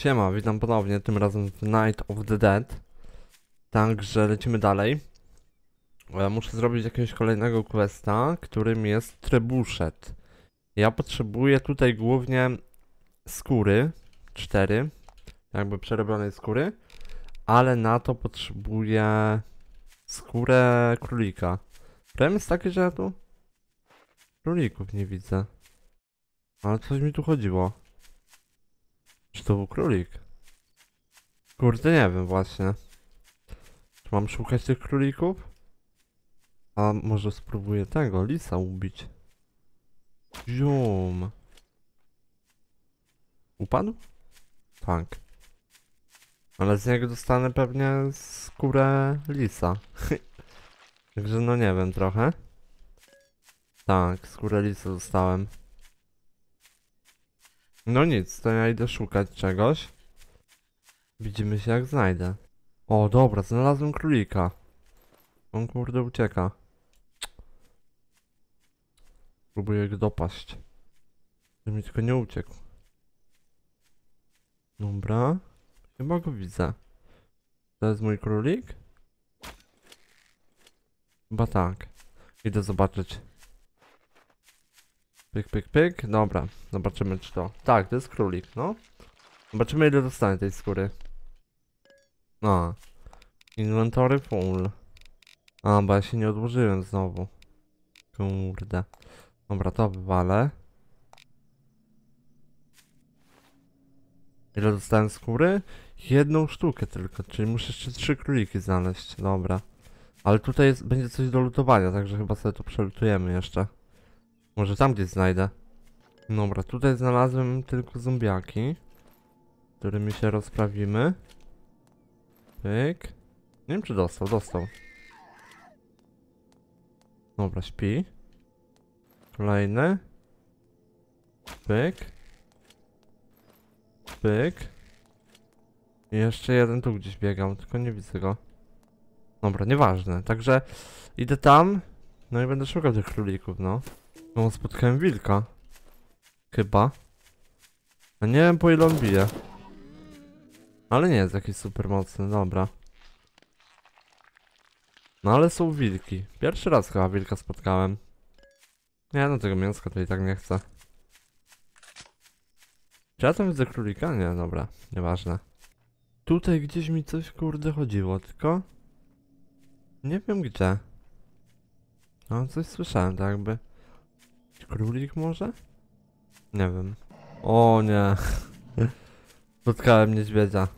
Siema, witam ponownie, tym razem w Night of the Dead. Także lecimy dalej. Muszę zrobić jakiegoś kolejnego questa, którym jest Trebuchet. Ja potrzebuję tutaj głównie skóry, 4, jakby przerobionej skóry, ale na to potrzebuję skórę królika. Problem jest taki, że ja tu królików nie widzę. Ale coś mi tu chodziło. Czy to był królik? Kurde, nie wiem właśnie. Czy mam szukać tych królików? A może spróbuję tego lisa ubić? Zium. Upadł? Tak. Ale z niego dostanę pewnie skórę lisa. Także no nie wiem trochę. Tak, skórę lisa dostałem. No nic, to ja idę szukać czegoś. Widzimy się jak znajdę. O dobra, znalazłem królika. On kurde ucieka. Próbuję go dopaść. Żeby mi tylko nie uciekł. Dobra. Chyba go widzę. To jest mój królik? Chyba tak. Idę zobaczyć. Pyk, pyk, pyk. Dobra. Zobaczymy czy to... Tak, to jest królik, no. Zobaczymy ile dostanę tej skóry. A. Inventory full. A, bo ja się nie odłożyłem znowu. Kurde. Dobra, to wywalę. Ile dostałem skóry? Jedną sztukę tylko, czyli muszę jeszcze 3 króliki znaleźć. Dobra. Ale tutaj jest, będzie coś do lutowania, także chyba sobie to przelutujemy jeszcze. Może tam gdzieś znajdę. Dobra, tutaj znalazłem tylko zombiaki, z którymi się rozprawimy. Pyk. Nie wiem czy dostał, dostał. Dobra, śpi. Kolejny. Pyk. Pyk. I jeszcze jeden tu gdzieś biegał, tylko nie widzę go. Dobra, nieważne. Także idę tam. No i będę szukał tych królików, no. No, spotkałem wilka. Chyba. A nie wiem po ile on bije. Ale nie jest jakiś super mocny, dobra. No ale są wilki. Pierwszy raz chyba wilka spotkałem. Nie, no tego mięska tutaj tak nie chcę. Czy ja tam widzę królika? Nie, dobra, nieważne. Tutaj gdzieś mi coś kurde chodziło, tylko... Nie wiem gdzie. No coś słyszałem tak jakby. Królik może? Nie wiem. O nie. Spotkałem niedźwiedzia.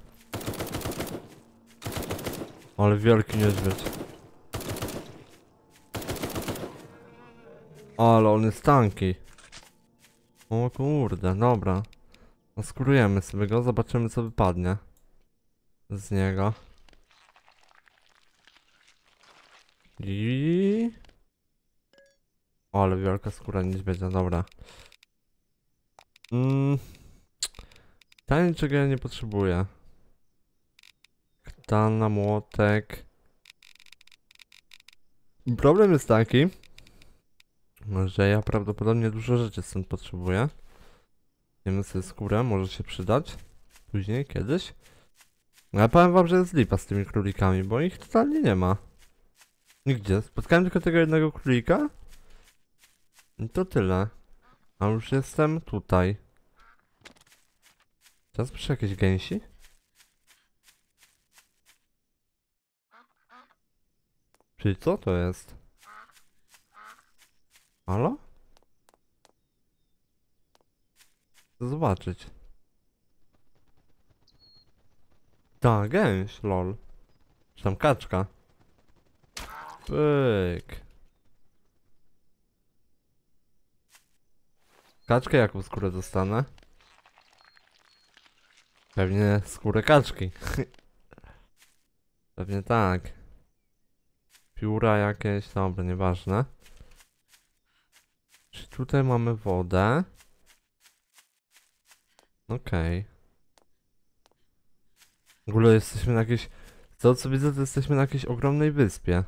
Ale wielki niedźwiedź. Ale on jest tanki. O kurde, dobra. Oskurujemy sobie go, zobaczymy co wypadnie z niego. I... O, ale wielka skóra niedźwiedzia, dobra. Pytanie, czego ja nie potrzebuję. Katana, młotek. Problem jest taki, że ja prawdopodobnie dużo rzeczy stąd potrzebuję. Wiemy sobie skórę, może się przydać. Później, kiedyś. Ale powiem wam, że jest lipa z tymi królikami, bo ich totalnie nie ma. Nigdzie. Spotkałem tylko tego jednego królika. I to tyle. A już jestem tutaj. Teraz proszę jakieś gęsi? Czyli co to jest? Halo? Chcę zobaczyć. Ta, gęś, lol. Czy tam kaczka? Pyk. Kaczkę jaką skórę dostanę? Pewnie skórę kaczki. Pewnie tak. Pióra jakieś, dobra, nieważne. Czy tutaj mamy wodę? Okej. W ogóle jesteśmy na jakiejś... To co widzę, to jesteśmy na jakiejś ogromnej wyspie.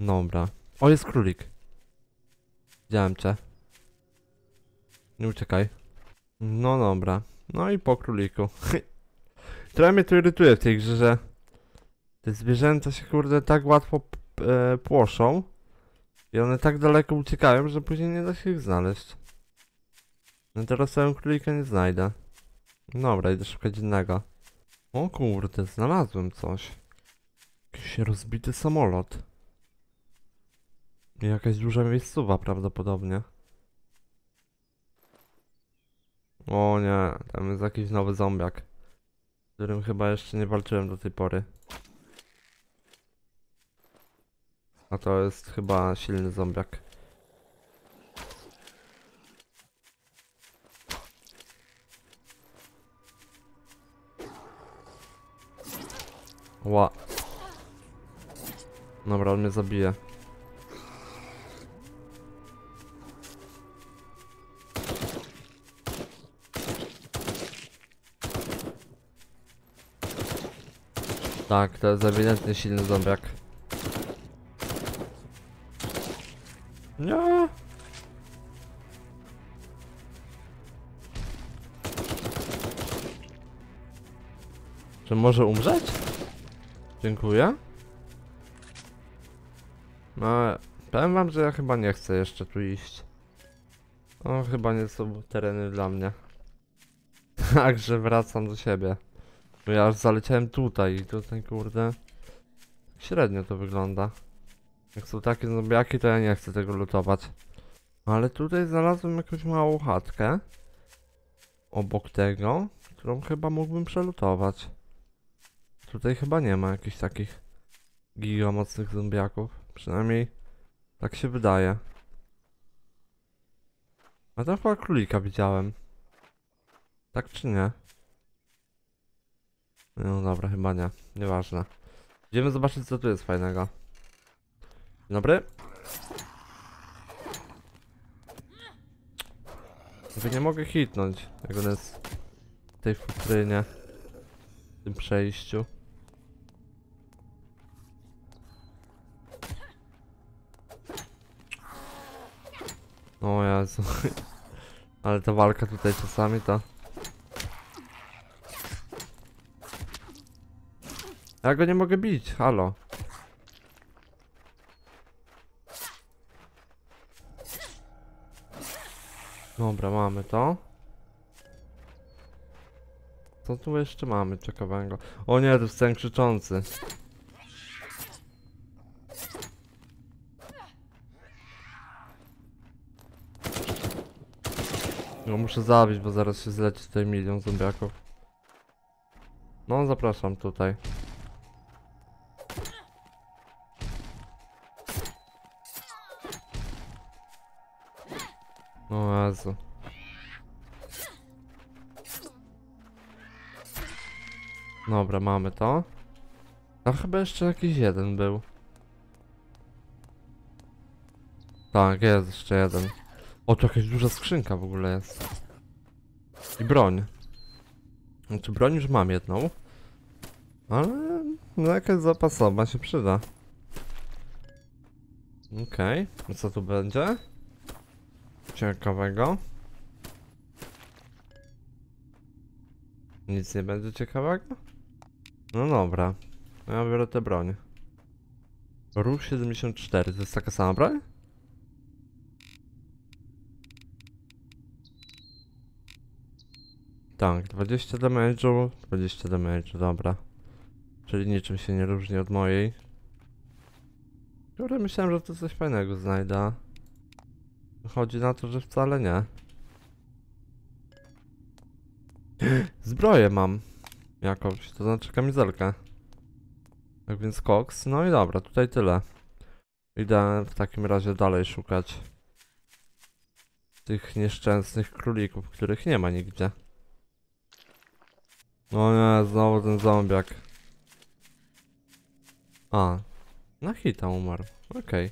Dobra. O, jest królik. Widziałem cię. Nie uciekaj. No dobra. No i po króliku. Trochę mnie to irytuje w tej grze, że te zwierzęta się kurde tak łatwo płoszą i one tak daleko uciekają, że później nie da się ich znaleźć. No teraz całego królika nie znajdę. Dobra, idę szukać innego. O kurde, znalazłem coś. Jakiś rozbity samolot. I jakaś duża miejscowa prawdopodobnie. O nie, tam jest jakiś nowy zombiak, z którym chyba jeszcze nie walczyłem do tej pory. A to jest chyba silny zombiak. Ła. Dobra, on mnie zabije. Tak, to jest ewidentnie silny zombiak. Nie. Czy może umrzeć? Dziękuję. No, powiem wam, że ja chyba nie chcę jeszcze tu iść. O, chyba nie są tereny dla mnie. Także wracam do siebie. Bo ja aż zaleciałem tutaj i tutaj kurde średnio to wygląda. Jak są takie zombiaki, to ja nie chcę tego lutować. Ale tutaj znalazłem jakąś małą chatkę obok tego, którą chyba mógłbym przelutować. Tutaj chyba nie ma jakichś takich gigamocnych zombiaków. Przynajmniej tak się wydaje. A tam chyba królika widziałem. Tak czy nie? No dobra, chyba nie. Nieważne. Idziemy zobaczyć, co tu jest fajnego. Dzień dobry. Chyba nie mogę hitnąć, jak on jest w tej futrynie, w tym przejściu. O Jezu. Ale ta walka tutaj czasami to... Ja go nie mogę bić, halo. Dobra, mamy to. Co tu jeszcze mamy ciekawego? O nie, to jest ten krzyczący. No muszę zabić, bo zaraz się zleci tutaj milion zombiaków. No zapraszam tutaj. O Jezu. Dobra, mamy to. A chyba jeszcze jakiś jeden był. Tak, jest jeszcze jeden. O, to jakaś duża skrzynka w ogóle jest. I broń. Znaczy broń już mam jedną. Ale no jakaś zapasowa się przyda. Okej, co tu będzie? Ciekawego. Nic nie będzie ciekawego? No dobra. Ja biorę tę broń. Ruch 74. To jest taka sama broń? Tak, 20 damage'u, 20 damage'u, dobra. Czyli niczym się nie różni od mojej. Które myślałem, że to coś fajnego znajdę. Chodzi na to, że wcale nie. Zbroję mam jakąś, to znaczy kamizelkę. Tak więc koks, no i dobra, tutaj tyle. Idę w takim razie dalej szukać tych nieszczęsnych królików, których nie ma nigdzie. No nie, znowu ten zombiak. A, na hita umarł, okej.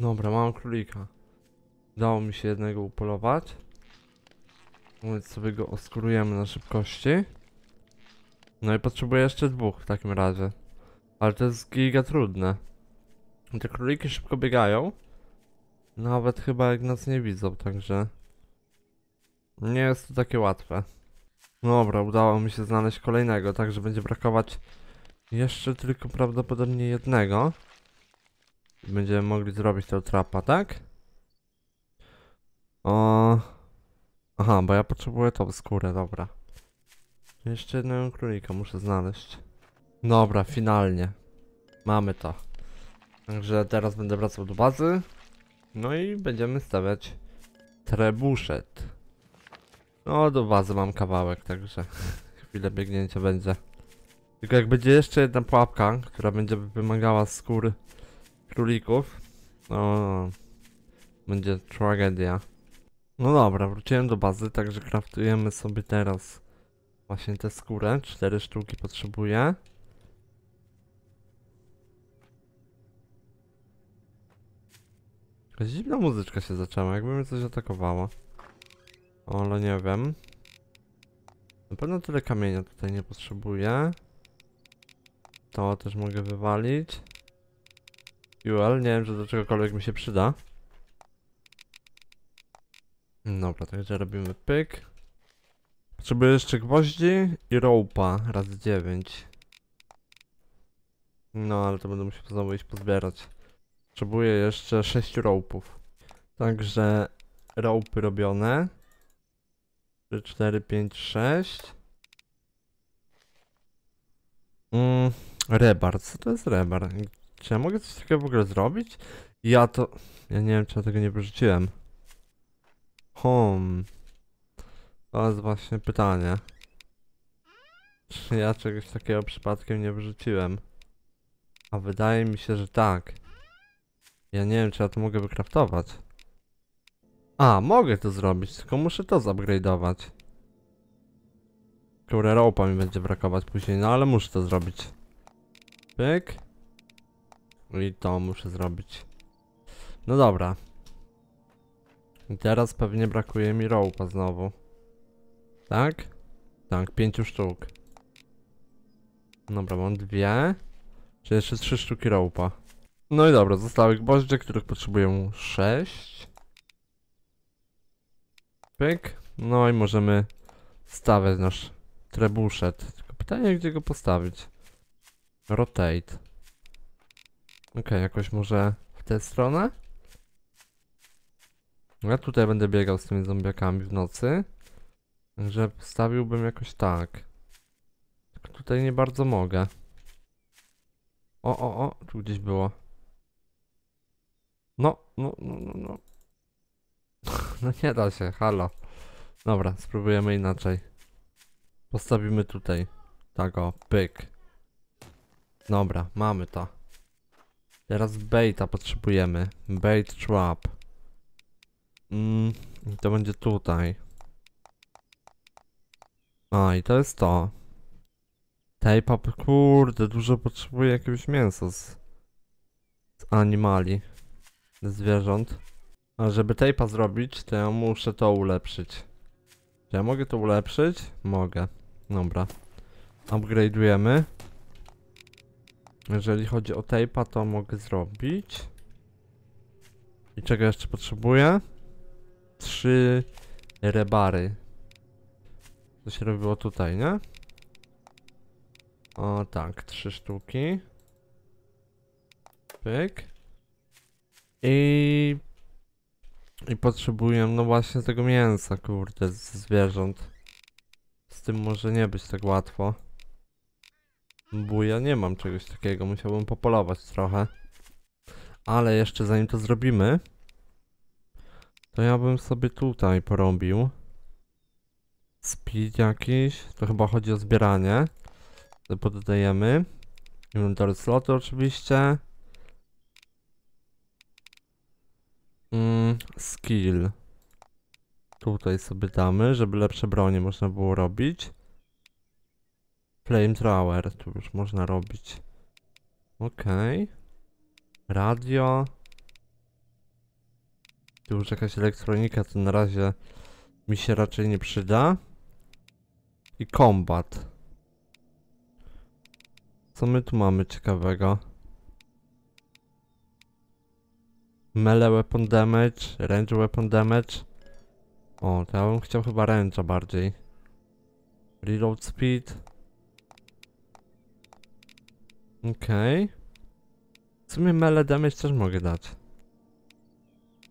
Dobra, mam królika. Udało mi się jednego upolować. Więc sobie go oskurujemy na szybkości. No i potrzebuję jeszcze dwóch w takim razie. Ale to jest giga trudne. Te króliki szybko biegają. Nawet chyba jak nas nie widzą, także... Nie jest to takie łatwe. Dobra, udało mi się znaleźć kolejnego, także będzie brakować jeszcze tylko prawdopodobnie jednego. Będziemy mogli zrobić tę trapa, tak? O... Aha, bo ja potrzebuję tą skórę, dobra. Jeszcze jednego królika muszę znaleźć. Dobra, finalnie. Mamy to. Także teraz będę wracał do bazy. No i będziemy stawiać trebuchet. No, do bazy mam kawałek, także chwilę biegnięcia będzie. Tylko jak będzie jeszcze jedna pułapka, która będzie wymagała skór królików, no będzie tragedia. No dobra, wróciłem do bazy, także kraftujemy sobie teraz właśnie tę skórę. 4 sztuki potrzebuję. Jakaś dziwna muzyczka się zaczęła, jakby mnie coś atakowało. O, ale nie wiem. Na pewno tyle kamienia tutaj nie potrzebuję. To też mogę wywalić. Fuel, nie wiem, że do czegokolwiek mi się przyda. Dobra, także robimy pyk. Potrzebuję jeszcze gwoździ i rope'a razy 9. No, ale to będę musiał znowu iść pozbierać. Potrzebuję jeszcze 6 rope'ów. Także rope'y robione. 3, 4, 5, 6. Rebar, co to jest rebar? Czy ja mogę coś takiego w ogóle zrobić? Ja nie wiem, czy ja tego nie wyrzuciłem. To jest właśnie pytanie. Czy ja czegoś takiego przypadkiem nie wyrzuciłem? A wydaje mi się, że tak. Ja nie wiem, czy ja to mogę wykraftować. A, mogę to zrobić, tylko muszę to zupgrade'ować. Które rope'a mi będzie brakować później, no ale muszę to zrobić. Pyk. I to muszę zrobić. No dobra. I teraz pewnie brakuje mi rope'a znowu. Tak? Tak, 5 sztuk. Dobra, mam 2. Czy jeszcze 3 sztuki rope'a. No i dobra, zostały gwoździe, których potrzebuję 6. Pyk. No i możemy stawiać nasz trebuchet. Tylko pytanie, gdzie go postawić. Rotate. Okej, jakoś może w tę stronę? Ja tutaj będę biegał z tymi zombiakami w nocy. Także postawiłbym jakoś tak. Tylko tutaj nie bardzo mogę. O, tu gdzieś było. No. No nie da się, halo. Dobra, spróbujemy inaczej. Postawimy tutaj. Tak o, pyk. Dobra, mamy to. Teraz baita potrzebujemy. Bait trap. To będzie tutaj. A, i to jest to. Tape up, kurde, dużo potrzebuję jakiegoś mięsa z animali. Ze zwierząt. A żeby tape'a zrobić, to ja muszę to ulepszyć. Czy ja mogę to ulepszyć? Mogę. Dobra. Upgrade'ujemy. Jeżeli chodzi o tape'a, to mogę zrobić. I czego jeszcze potrzebuję? 3 rebary. To się robiło tutaj, nie? O tak, 3 sztuki. Pyk. I potrzebuję, no właśnie, tego mięsa, kurde, ze zwierząt. Z tym może nie być tak łatwo. Bo ja nie mam czegoś takiego, musiałbym popolować trochę. Ale jeszcze zanim to zrobimy, to ja bym sobie tutaj porobił. Speed jakiś, to chyba chodzi o zbieranie. To pododajemy. Inventory sloty oczywiście. Skill. Tutaj sobie damy, żeby lepsze bronie można było robić. Flamethrower, tu już można robić. Okej. Radio. Tu już jakaś elektronika, to na razie mi się raczej nie przyda. I combat. Co my tu mamy ciekawego? Melee weapon damage, range weapon damage. O, to ja bym chciał chyba range'a bardziej. Reload speed. Okej. W sumie melee damage też mogę dać.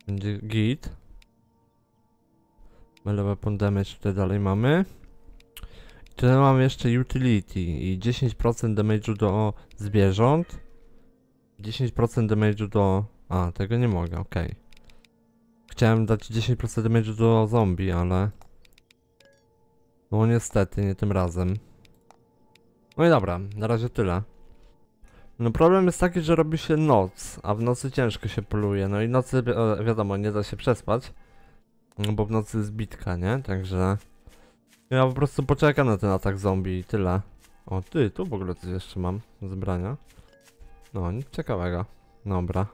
Będzie git. Melee weapon damage tutaj dalej mamy. I tutaj mam jeszcze utility i 10% damage'u do zwierząt. 10% damage'u do... A, tego nie mogę, okej. Chciałem dać 10% damage'u do zombie, ale... No niestety, nie tym razem. No i dobra, na razie tyle. No problem jest taki, że robi się noc, a w nocy ciężko się poluje. No i nocy, wiadomo, nie da się przespać. No bo w nocy jest bitka, nie? Także... Ja po prostu poczekam na ten atak zombie i tyle. O, ty, tu w ogóle coś jeszcze mam z brania. No, nic ciekawego. Dobra.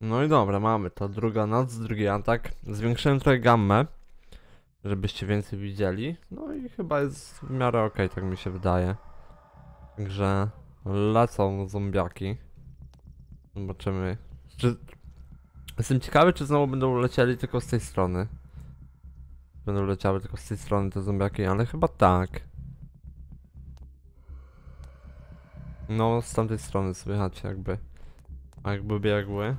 No i dobra, mamy to. Druga noc, drugi atak. Zwiększyłem trochę gammę, żebyście więcej widzieli. No i chyba jest w miarę okej, tak mi się wydaje. Także lecą zombiaki. Zobaczymy. Czy... Jestem ciekawy, czy znowu będą lecieli tylko z tej strony. Będą leciały tylko z tej strony te zombiaki, ale chyba tak. No, z tamtej strony słychać jakby. A jakby biegły.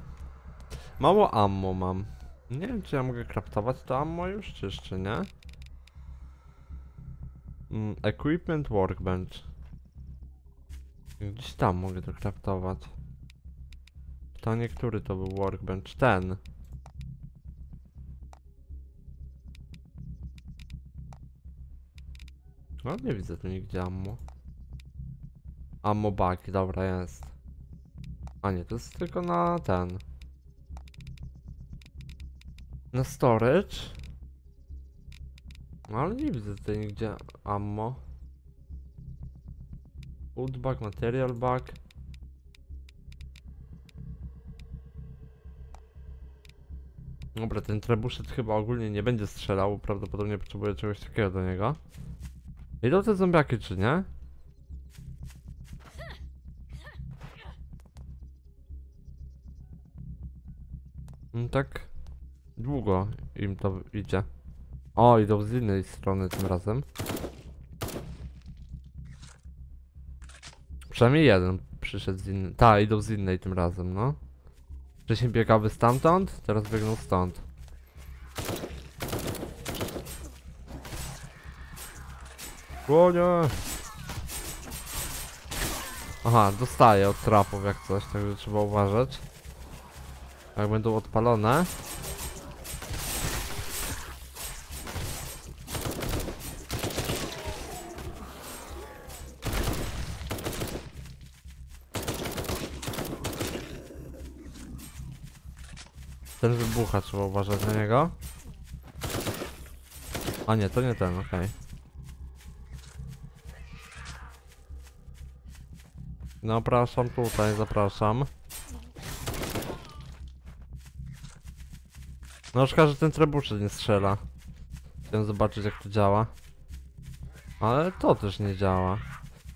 Mało ammo mam. Nie wiem, czy ja mogę craftować to ammo już, czy jeszcze nie? Equipment workbench. Gdzieś tam mogę to craftować. Pytanie, który to był workbench? Ten. No, nie widzę tu nigdzie ammo. Ammo baki, dobra, jest. A nie, to jest tylko na ten. Na storage. No, ale nie widzę tutaj nigdzie ammo. Food bag, material bag. Dobra, ten trebuchet chyba ogólnie nie będzie strzelał. Prawdopodobnie potrzebuję czegoś takiego do niego. Idą te zombiaki, czy nie? Tak długo im to idzie. O, idą z innej strony tym razem. Przynajmniej jeden przyszedł z innej. Ta, idą z innej tym razem, no. Wcześniej biegały stamtąd, teraz biegną stąd. O nie! Aha, dostaję od trapów jak coś, także trzeba uważać. Jak będą odpalone. Ten wybucha, trzeba uważać na niego. A nie, to nie ten, okej. Zapraszam tutaj, zapraszam. No szkoda, że ten trebuchet nie strzela. Chciałem zobaczyć, jak to działa. Ale to też nie działa.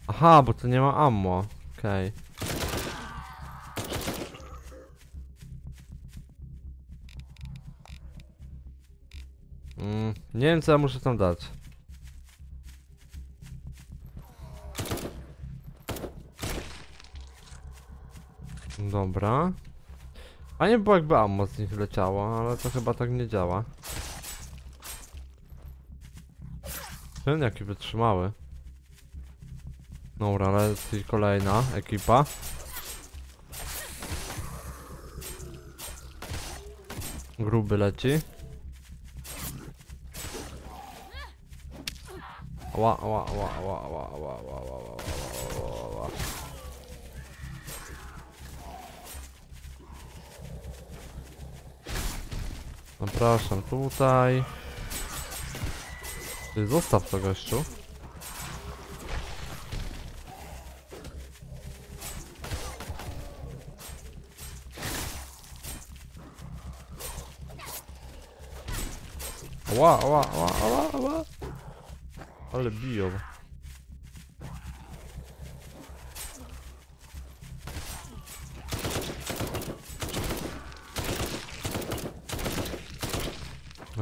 Aha, bo to nie ma ammo. Okej. Nie wiem, co ja muszę tam dać. Dobra. A nie było, jakby ammo z nich leciało, ale to chyba tak nie działa. Ten jaki wytrzymały. Dobra, ale jest i kolejna ekipa. Gruby leci. Ła, ła, ła, ła, ła, ła, ła, ła, ła, ła. Zapraszam tutaj. Ty zostaw to, gościu. Ła, ła, ła, ła, ła. Ale biją.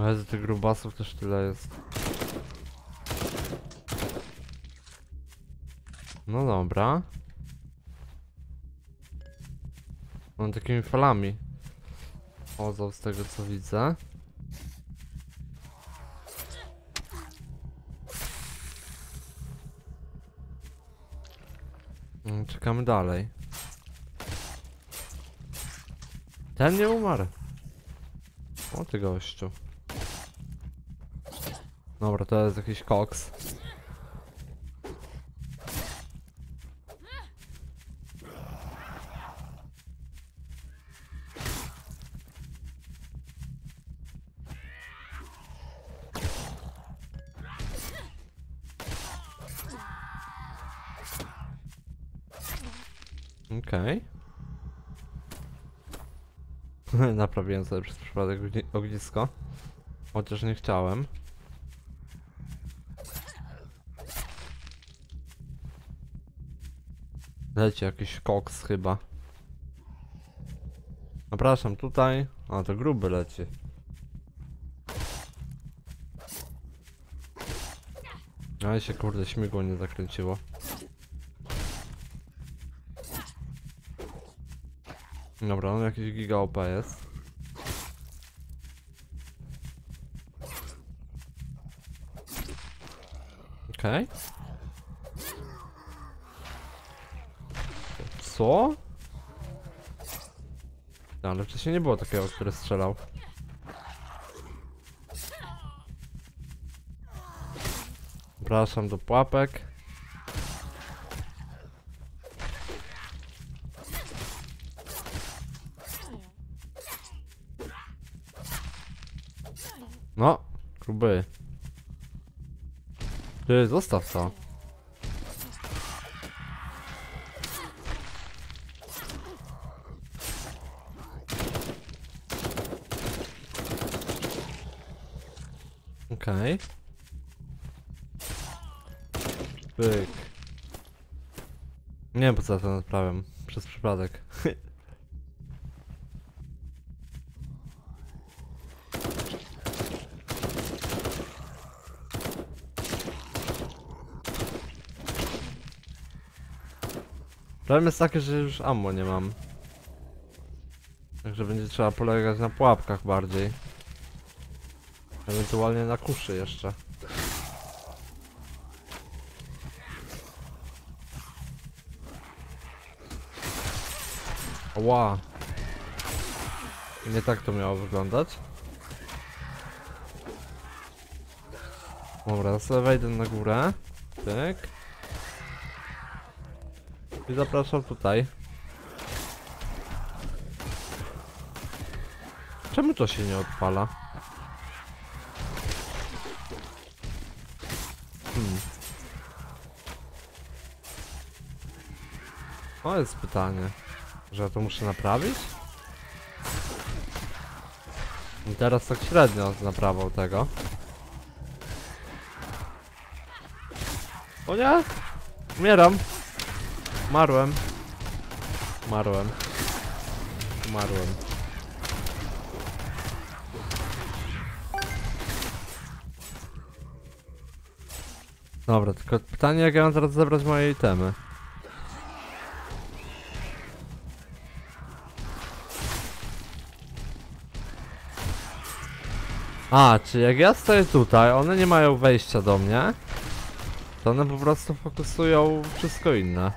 Jezu, tych grubasów też tyle jest. No dobra. Mam takimi falami. Chodzą z tego co widzę. Czekamy dalej. Ten nie umarł. O ty gościu. Dobra, to jest jakiś koks. Okej. Naprawiłem sobie przez przypadek ognisko. Chociaż nie chciałem. Leci jakiś koks chyba. Zapraszam tutaj. A to gruby leci. Ale się kurde śmigło nie zakręciło. Dobra, no jakiś giga OP jest. Okej. Co? No, ale wcześniej nie było takiego, który strzelał. Zapraszam do pułapek. No, gruby. Ty, zostaw to. Okej. Pyk. Nie wiem po co to naprawiam. Przez przypadek. Problem jest taki, że już ammo nie mam. Także będzie trzeba polegać na pułapkach bardziej. Ewentualnie na kuszy jeszcze. Ła! Nie tak to miało wyglądać. Dobra, sobie wejdę na górę. Tyk. I zapraszam tutaj. Czemu to się nie odpala? To jest pytanie. Że ja to muszę naprawić? I teraz tak średnio z naprawą tego. O nie! Umieram! Umarłem. Umarłem. Umarłem. Dobra, tylko pytanie, jak ja mam teraz zebrać moje itemy. A, czy jak ja stoję tutaj, one nie mają wejścia do mnie, to one po prostu fokusują wszystko inne.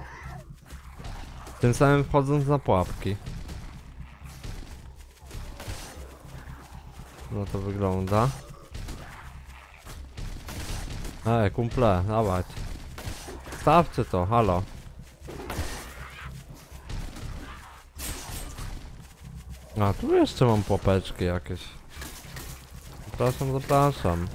Tym samym wchodząc na pułapki. No to wygląda. Ej, kumple, dawać. Stawcie to, halo. A, tu jeszcze mam pułapeczki jakieś. Zapraszam, zapraszam.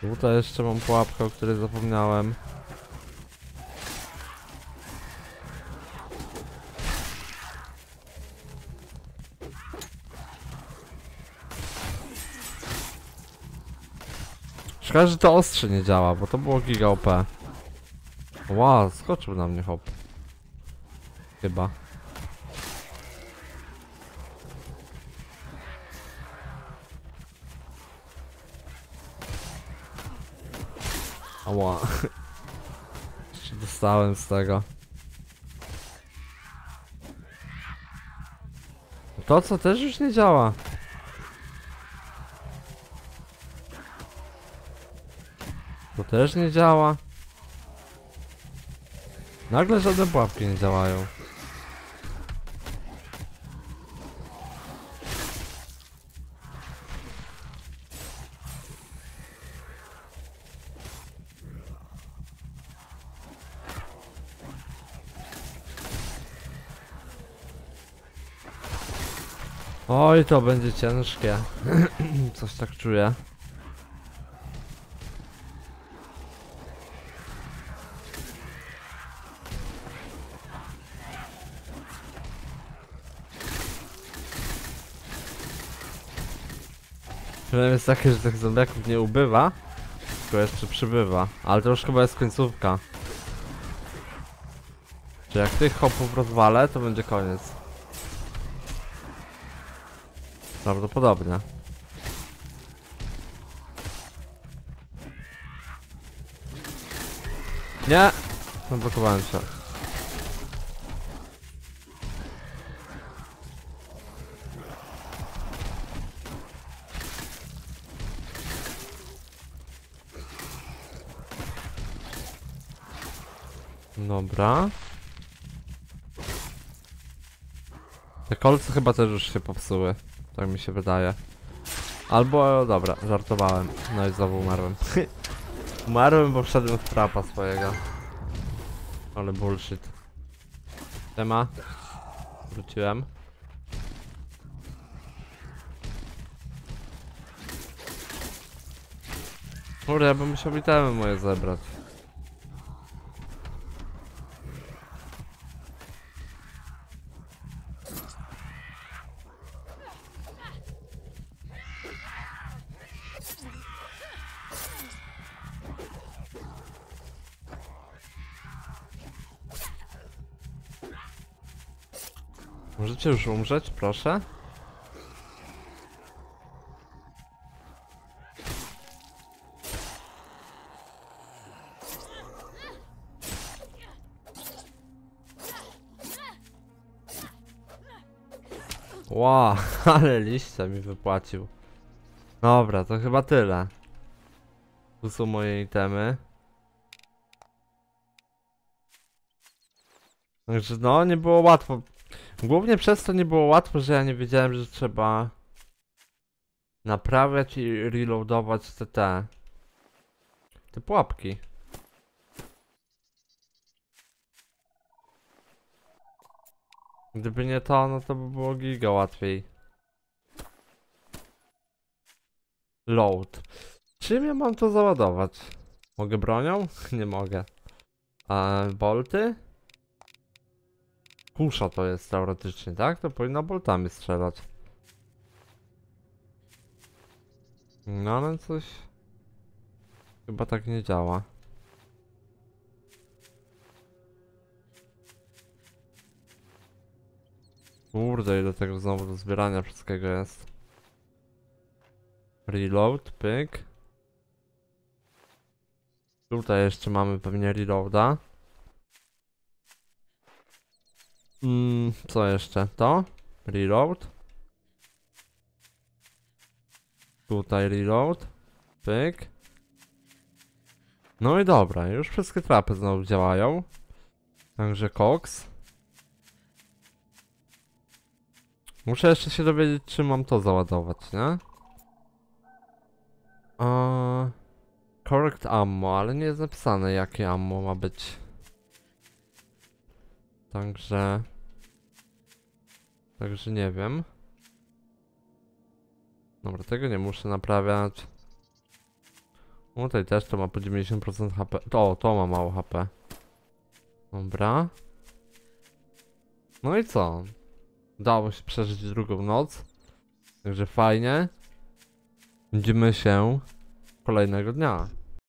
Tutaj jeszcze mam pułapkę, o której zapomniałem. Szkoda, że to ostrze nie działa, bo to było giga OP. Wow, skoczył na mnie hop. Chyba. Ała. Jeszcze dostałem z tego. To co też już nie działa. To też nie działa. Nagle żadne pułapki nie działają. Oj, to będzie ciężkie. Coś tak czuję. Problem jest takie, że tych zombiaków nie ubywa, tylko jeszcze przybywa. Ale to już chyba jest końcówka. Czy jak tych hopów rozwalę, to będzie koniec. Prawdopodobnie. Nie! Zablokowałem się. Dobra. Te kolce chyba też już się popsuły. Tak mi się wydaje. Albo, dobra, żartowałem. No i znowu umarłem. Umarłem, bo wszedłem w trapa swojego. Ale bullshit. Tema. Wróciłem. Kurde, ja bym musiał itemy moje zebrać. Możecie już umrzeć, proszę? Wow, ale liścia mi wypłacił. Dobra, to chyba tyle. Tu są moje itemy. Także no, nie było łatwo. Głównie przez to nie było łatwo, że ja nie wiedziałem, że trzeba naprawiać i reloadować te pułapki. Gdyby nie to, no to by było giga łatwiej. Load. Czym ja mam to załadować? Mogę bronią? Nie mogę. A bolty? Kusza to jest teoretycznie, tak? To powinno boltami strzelać. No ale coś... Chyba tak nie działa. Kurde, ile tego znowu do zbierania wszystkiego jest. Reload, pyk. Tutaj jeszcze mamy pewnie reloada. Co jeszcze? To? Reload. Tutaj reload. Pyk. No i dobra, już wszystkie trapy znowu działają. Także koks. Muszę jeszcze się dowiedzieć, czy mam to załadować, nie? Correct ammo, ale nie jest napisane, jakie ammo ma być. Także... Także nie wiem. Dobra, tego nie muszę naprawiać. Tutaj też to ma po 90% HP. To ma mało HP. Dobra. No i co? Udało się przeżyć drugą noc. Także fajnie. Widzimy się kolejnego dnia.